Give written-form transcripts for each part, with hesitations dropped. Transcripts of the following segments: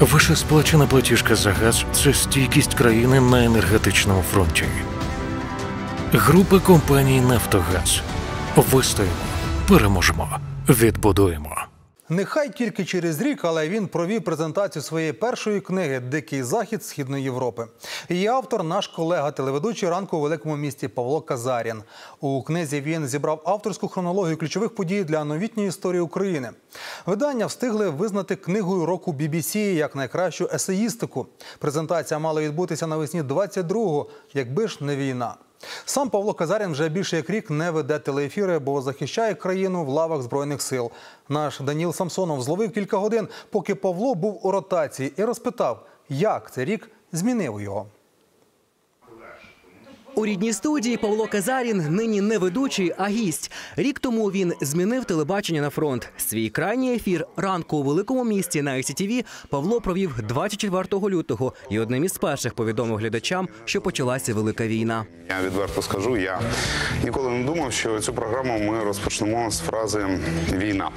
Ваша сплачена платіжка за газ – це стійкість країни на енергетичному фронті. Група компаній «Нафтогаз». Вистоїмо, переможемо, відбудуємо. Нехай тільки через рік, але він провів презентацію своєї першої книги «Дикий захід Східної Європи». Її автор – наш колега-телеведучий «Ранку у великому місті» Павло Казарін. У книзі він зібрав авторську хронологію ключових подій для новітньої історії України. Видання встигли визнати книгою року BBC як найкращу есеїстику. Презентація мала відбутися навесні 22-го, якби ж не війна. Сам Павло Казарін вже більше як рік не веде телеефіри, бо захищає країну в лавах Збройних сил. Наш Даніїл Самсонов зловив кілька годин, поки Павло був у ротації, і розпитав, як цей рік змінив його. У рідній студії Павло Казарін нині не ведучий, а гість. Рік тому він змінив телебачення на фронт. Свій крайній ефір «Ранку у великому місті» на ICTV Павло провів 24 лютого. І одним із перших повідомив глядачам, що почалася велика війна. Я відверто скажу, я ніколи не думав, що цю програму ми розпочнемо з фрази «війна».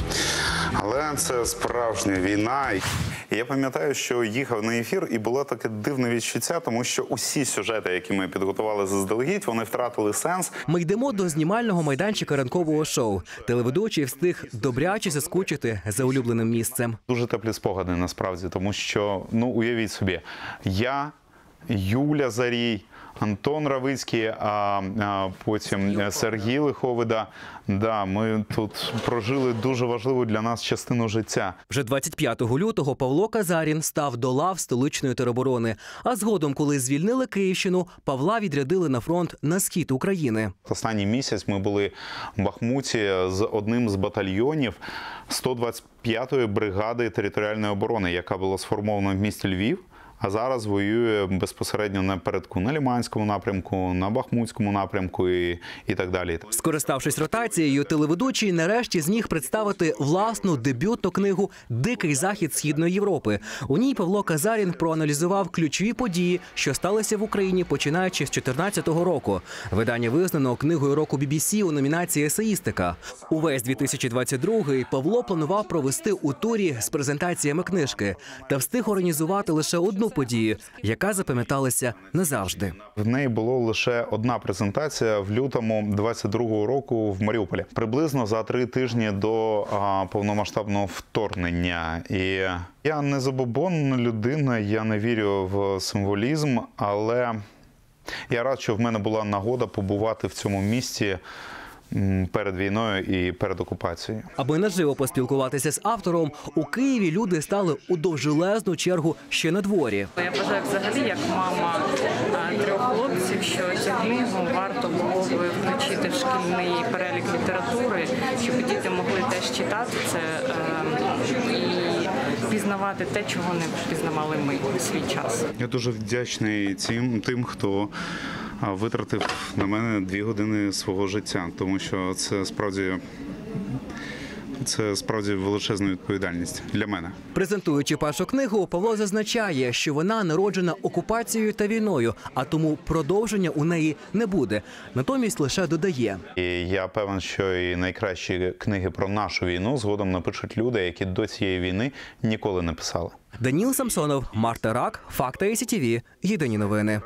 Але це справжня війна. Я пам'ятаю, що їхав на ефір і було таке дивне відчуття, тому що усі сюжети, які ми підготували заздалегідь, вони втратили сенс. Ми йдемо до знімального майданчика ранкового шоу. Телеведучий встиг добряче заскучити за улюбленим місцем. Дуже теплі спогади насправді, тому що, ну уявіть собі, я, Юля Зарій, Антон Равинський, а потім Сергій Лиховида. Да, ми тут прожили дуже важливу для нас частину життя. Вже 25 лютого Павло Казарін став до лав столичної тероборони. А згодом, коли звільнили Київщину, Павла відрядили на фронт на схід України. Останній місяць ми були в Бахмуті з одним з батальйонів 125-ї бригади територіальної оборони, яка була сформована в місті Львів. А зараз воює безпосередньо напередку на Лиманському напрямку, на Бахмутському напрямку і так далі. Скориставшись ротацією, телеведучий нарешті зміг представити власну дебютну книгу «Дикий захід Східної Європи». У ній Павло Казарін проаналізував ключові події, що сталися в Україні починаючи з 2014 року. Видання визнано книгою року BBC у номінації «Есеїстика». Увесь 2022-й Павло планував провести у турі з презентаціями книжки. Та встиг організувати лише одну події, яка запам'яталася назавжди. В неї було лише одна презентація в лютому 22-го року в Маріуполі. Приблизно за 3 тижні до повномасштабного вторгнення. І я не забобонна людина, я не вірю в символізм, але я рад, що в мене була нагода побувати в цьому місті перед війною і перед окупацією. Аби наживо поспілкуватися з автором, у Києві люди стали у довжелезну чергу ще на дворі. Я вважаю взагалі, як мама 3 хлопців, що цю книгу варто було би включити в шкільний перелік літератури, щоб діти могли теж читати це і пізнавати те, чого не пізнавали ми у свій час. Я дуже вдячний тим, хто витратив на мене 2 години свого життя, тому що це справді величезна відповідальність для мене. Презентуючи першу книгу, Павло зазначає, що вона народжена окупацією та війною, а тому продовження у неї не буде. Натомість лише додає. І я певен, що і найкращі книги про нашу війну згодом напишуть люди, які до цієї війни ніколи не писали. Даніїл Самсонов, Марта Рак, Факти ICTV, Єдині новини.